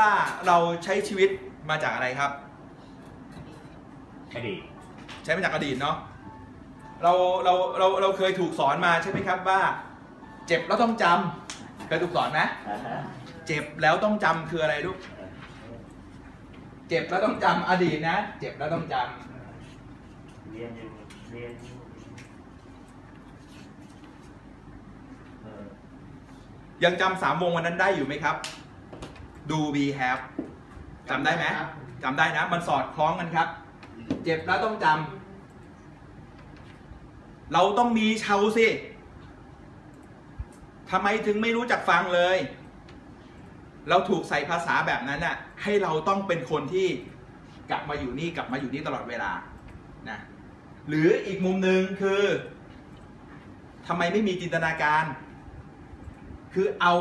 ว่าเราใช้ชีวิตมาจากอะไรครับอดีตใช้มาจากอดีตเนาะเราเคยถูกสอนมาใช่ไหมครับว่าเจ็บแล้วต้องจำเคยถูกสอนไหมเจ็บแล้วต้องจำคืออะไรลูกเจ็บแล้วต้องจำอดีตนะเจ็บแล้วต้องจำเรียนยังจำสามวงวันนั้นได้อยู่ไหมครับ Do we have จำได้ไหมจำได้นะมันสอดคล้องกันครับเจ็บแล้วต้องจำเราต้องมีเชาสิทำไมถึงไม่รู้จักฟังเลยเราถูกใส่ภาษาแบบนั้นน่ะให้เราต้องเป็นคนที่กลับมาอยู่นี่ตลอดเวลานะหรืออีกมุมหนึ่งคือทำไมไม่มีจินตนาการคือเอา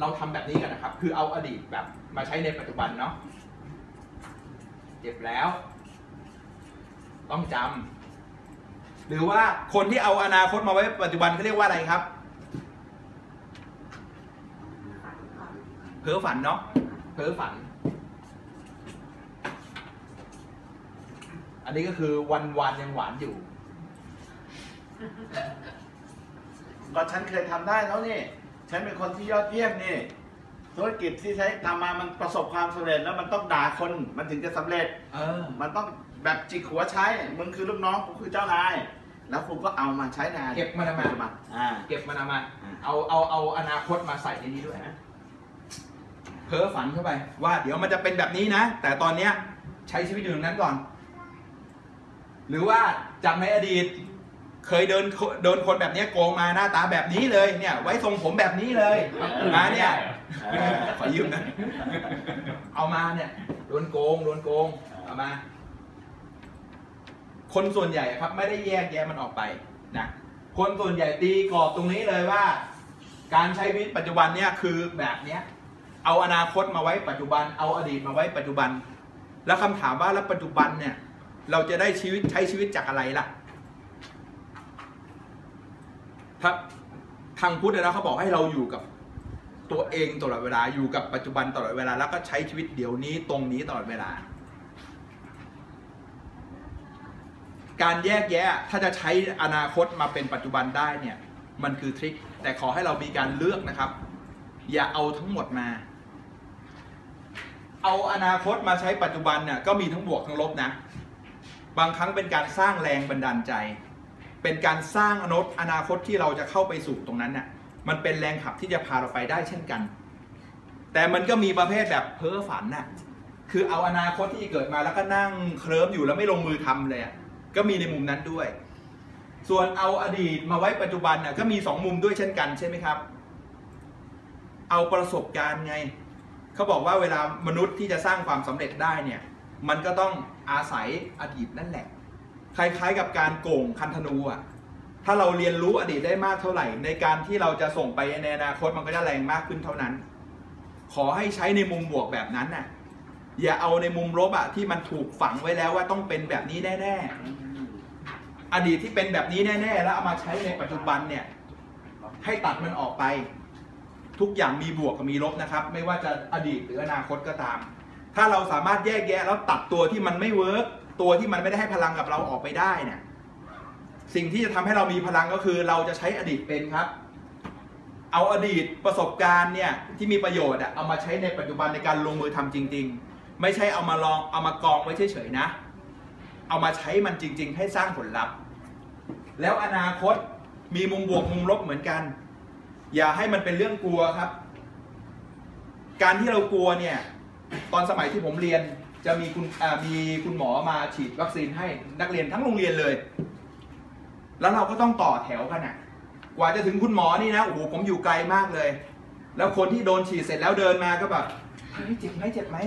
เราทำแบบนี้กันนะครับคือเอาอดีตแบบมาใช้ในปัจจุบันเนาะเจ็บแล้วต้องจำหรือว่าคนที่เอาอนาคตมาไว้ปัจจุบันเขาเรียกว่าอะไรครับเพ้อฝันเนาะเพ้อฝันอันนี้ก็คือวันยังหวานอยู่ก็ฉันเคยทำได้แล้วนี่ฉันเป็นคนที่ยอดเยี่ยมนี่ธุรกิจที่ใช้ทำมามันประสบความสำเร็จแล้วมันต้องด่าคนมันถึงจะสำเร็จมันต้องแบบจิกหัวใช้มึงคือลูกน้องกูคือเจ้านายแล้วคุณก็เอามาใช้งานเก็บมันมาเก็บมันมาเอาอนาคตมาใส่ในนี้ด้วยนะเพ้อฝันเข้าไปว่าเดี๋ยวมันจะเป็นแบบนี้นะแต่ตอนเนี้ยใช้ชีวิตอยู่ตรงนั้นก่อนหรือว่าจากในอดีตเคยเดินคนแบบนี้โกงมาหน้าตาแบบนี้เลยเนี่ยไว้ทรงผมแบบนี้เลยมาเนี่ยขอยืมนะเอามาเนี่ยโดนโกงเอามาคนส่วนใหญ่ครับไม่ได้แยกแยะมันออกไปนะคนส่วนใหญ่ตีกรอบตรงนี้เลยว่าการใช้ชีวิตปัจจุบันเนี่ยคือแบบเนี้ยเอาอนาคตมาไว้ปัจจุบันเอาอดีตมาไว้ปัจจุบันแล้วคำถามว่าแล้วปัจจุบันเนี่ยเราจะได้ชีวิตใช้ชีวิตจากอะไรล่ะทางพุทธนะเขาบอกให้เราอยู่กับตัวเองตลอดเวลาอยู่กับปัจจุบันตลอดเวลาแล้วก็ใช้ชีวิตเดี๋ยวนี้ตรงนี้ตลอดเวลาการแยกแยะถ้าจะใช้อนาคตมาเป็นปัจจุบันได้เนี่ยมันคือทริคแต่ขอให้เรามีการเลือกนะครับอย่าเอาทั้งหมดมาเอาอนาคตมาใช้ปัจจุบันเนี่ยก็มีทั้งบวกทั้งลบนะบางครั้งเป็นการสร้างแรงบันดาลใจเป็นการสร้างอนาคตที่เราจะเข้าไปสู่ตรงนั้นน่ะมันเป็นแรงขับที่จะพาเราไปได้เช่นกันแต่มันก็มีประเภทแบบเพ้อฝันน่ะคือเอาอนาคตที่เกิดมาแล้วก็นั่งเคลิ้มอยู่แล้วไม่ลงมือทำเลยอ่ะก็มีในมุมนั้นด้วยส่วนเอาอดีตมาไว้ปัจจุบันน่ะก็มี2มุมด้วยเช่นกันใช่ไหมครับเอาประสบการณ์ไงเขาบอกว่าเวลามนุษย์ที่จะสร้างความสำเร็จได้เนี่ยมันก็ต้องอาศัยอดีตนั่นแหละคล้ายๆกับการโก่งคันธนูอ่ะถ้าเราเรียนรู้อดีตได้มากเท่าไหร่ในการที่เราจะส่งไปในอนาคตมันก็จะแรงมากขึ้นเท่านั้นขอให้ใช้ในมุมบวกแบบนั้นน่ะอย่าเอาในมุมลบอ่ะที่มันถูกฝังไว้แล้วว่าต้องเป็นแบบนี้แน่ๆอดีตที่เป็นแบบนี้แน่ๆแล้วเอามาใช้ในปัจจุบันเนี่ยให้ตัดมันออกไปทุกอย่างมีบวกกับมีลบนะครับไม่ว่าจะอดีตหรืออนาคตก็ตามถ้าเราสามารถแยกแยะแล้วตัดตัวที่มันไม่เวิร์กตัวที่มันไม่ได้ให้พลังกับเราออกไปได้เนี่ยสิ่งที่จะทำให้เรามีพลังก็คือเราจะใช้อดีตเป็นครับเอาอดีตประสบการณ์เนี่ยที่มีประโยชน์เอามาใช้ในปัจจุบันในการลงมือทำจริงๆไม่ใช่เอามาลองเอามากองไว้เฉยๆนะเอามาใช้มันจริงๆให้สร้างผลลัพธ์แล้วอนาคตมีมุมบวกมุมลบเหมือนกันอย่าให้มันเป็นเรื่องกลัวครับการที่เรากลัวเนี่ยตอนสมัยที่ผมเรียนจะมีคุณหมอมาฉีดวัคซีนให้นักเรียนทั้งโรงเรียนเลยแล้วเราก็ต้องต่อแถวกันนะกว่าจะถึงคุณหมอนี่นะโอ้โหผมอยู่ไกลมากเลยแล้วคนที่โดนฉีดเสร็จแล้วเดินมาก็แบบเจ็บไหมเจ็บไหม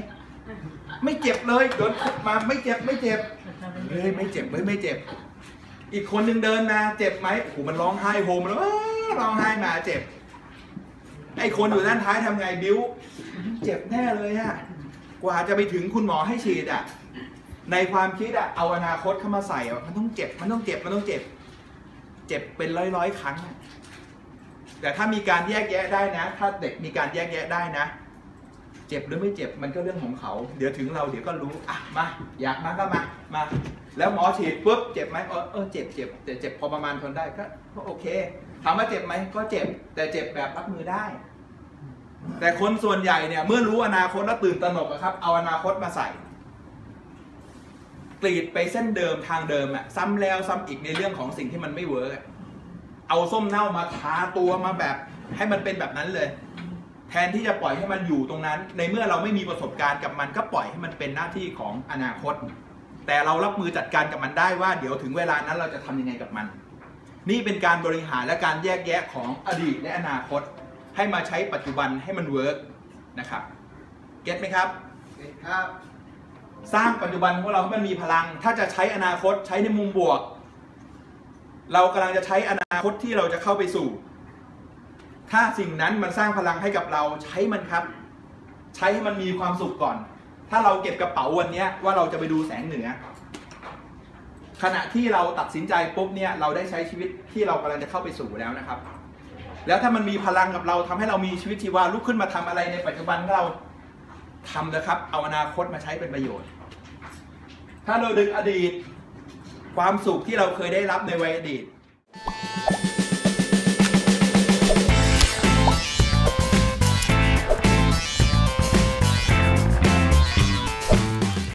ไม่เจ็บเลยโดนมาไม่เจ็บเลยไม่เจ็บอีกคนหนึ่งเดินมาเจ็บไหมโอ้โหมันร้องไห้โฮมแล้วร้องไห้มาเจ็บไอคนอยู่ด้านท้ายทำไงบิ้วเจ็บแน่เลยฮะกว่าจะไปถึงคุณหมอให้ฉีดอ่ะในความคิดอ่ะเอาอนาคตเข้ามาใส่มันต้องเจ็บเจ็บเป็นร้อยครั้งแต่ถ้ามีการแยกแยะได้นะถ้าเด็กมีการแยกแยะได้นะ เจ็บหรือไม่เจ็บมันก็เรื่องของเขาเดี๋ยวถึงเราเดี๋ยวก็รู้อ่ะมาอยากมาก็มาแล้วหมอฉีดปุ๊บเจ็บไหมเออเจ็บแต่เจ็บพอประมาณทนได้ก็โอเคถามว่าเจ็บไหมก็เจ็บแต่เจ็บแบบรับมือได้แต่คนส่วนใหญ่เนี่ยเมื่อรู้อนาคตแล้วตื่นตระหนกครับเอาอนาคตมาใส่กรีดไปเส้นเดิมทางเดิมอะซ้ำแล้วซ้ำอีกในเรื่องของสิ่งที่มันไม่เวิร์กเอาส้มเน่ามาทาตัวมาแบบให้มันเป็นแบบนั้นเลยแทนที่จะปล่อยให้มันอยู่ตรงนั้นในเมื่อเราไม่มีประสบการณ์กับมันก็ปล่อยให้มันเป็นหน้าที่ของอนาคตแต่เรารับมือจัดการกับมันได้ว่าเดี๋ยวถึงเวลานั้นเราจะทำยังไงกับมันนี่เป็นการบริหารและการแยกแยะของอดีตและอนาคตให้มาใช้ปัจจุบันให้มันเวิร์กนะครับเก็ตไหมครับเก็ตครับสร้างปัจจุบันของเราให้มันมีพลังถ้าจะใช้อนาคตใช้ในมุมบวกเรากำลังจะใช้อนาคตที่เราจะเข้าไปสู่ถ้าสิ่งนั้นมันสร้างพลังให้กับเราใช้มันครับใช้ให้มันมีความสุขก่อนถ้าเราเก็บกระเป๋าวันนี้ว่าเราจะไปดูแสงเหนือขณะที่เราตัดสินใจปุ๊บเนี่ยเราได้ใช้ชีวิตที่เรากำลังจะเข้าไปสู่แล้วนะครับแล้วถ้ามันมีพลังกับเราทำให้เรามีชีวิตชีวาลุกขึ้นมาทำอะไรในปัจจุบันเราทำนะครับเอาอนาคตมาใช้เป็นประโยชน์ถ้าเราดึงอดีตความสุขที่เราเคยได้รับในวัยอดีต